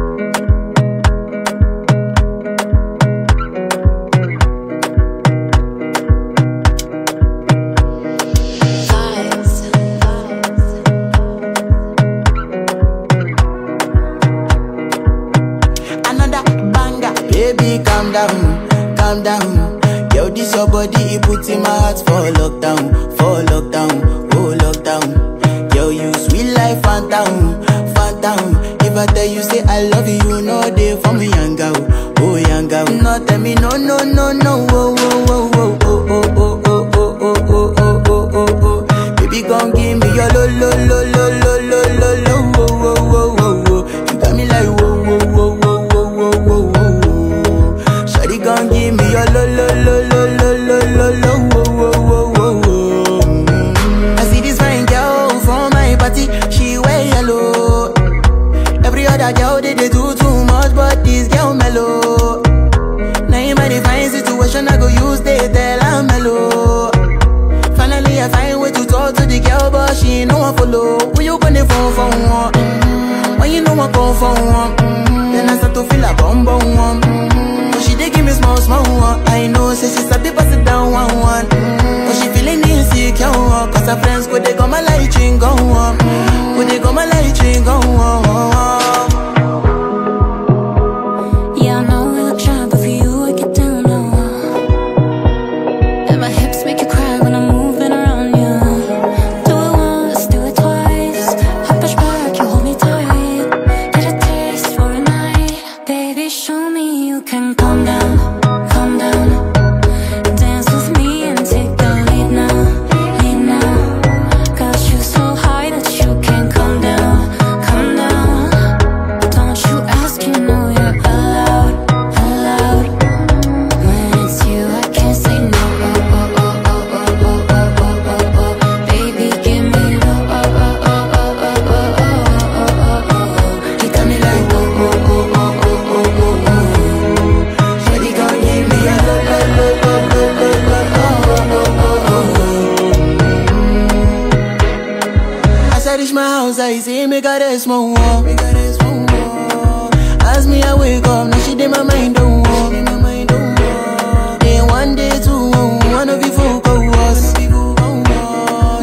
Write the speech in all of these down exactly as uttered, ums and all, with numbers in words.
Baby, calm down, calm down. Yo, this your body, it puts in my heart for lockdown, for lockdown, oh lockdown. Yo, you sweet life, Fanta, Fanta. If I tell you, say I love you, no day for me, young girl, oh young girl. No, tell me, no, no, no, no, oh, oh, oh, oh, oh, oh, oh, oh, oh, oh, oh, oh, oh, oh. Baby, gon' give me your lo, lo, lo, lo, lo, lo, lo, lo, oh, oh, oh, oh. You got me like whoa, whoa, whoa, whoa. Give me your lo lo lo lo lo lo lo lo wo wo wo wo wo. I see this fine girl from my party, she wear yellow. Every other girl they, they do too much, but this girl mellow. Now in my divine situation I go use they tell I'm mellow. Finally I find way to talk to the girl, but she ain't no one follow. Who you gonna phone for? Mm -hmm. When you know I call for one, mm -hmm. Then I start to feel a bum bum one. Mm -hmm. Give me small, small one. I know, say she's a bit pass it down one one. Mm. Cause she feeling insecure, cause her friends go they come my light ring go on. Mm. Go they come my light ring go on. I say, make her dance more, make her dance more. As me I wake up, now she did my mind don't walk. Then one day two, one of you folk go us.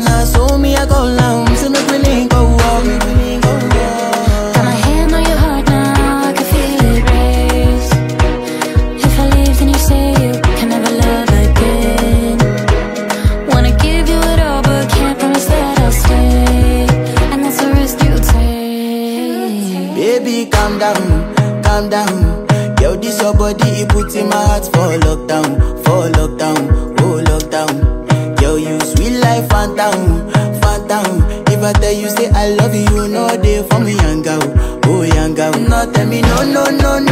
Now so me I go long, so make me link go walk. Got my hand on your heart now, I can feel it race. If I leave then you say you can never love again. Wanna give you it all but can't promise that I'll stay. Baby, calm down, calm down. Yo, this your body, it puts in my heart for lockdown, for lockdown, oh lockdown. Yo, you sweet life, Fanta, Fanta. If I tell you, say I love you, no day for me, young girl, oh young girl. No, tell me, no, no, no, no.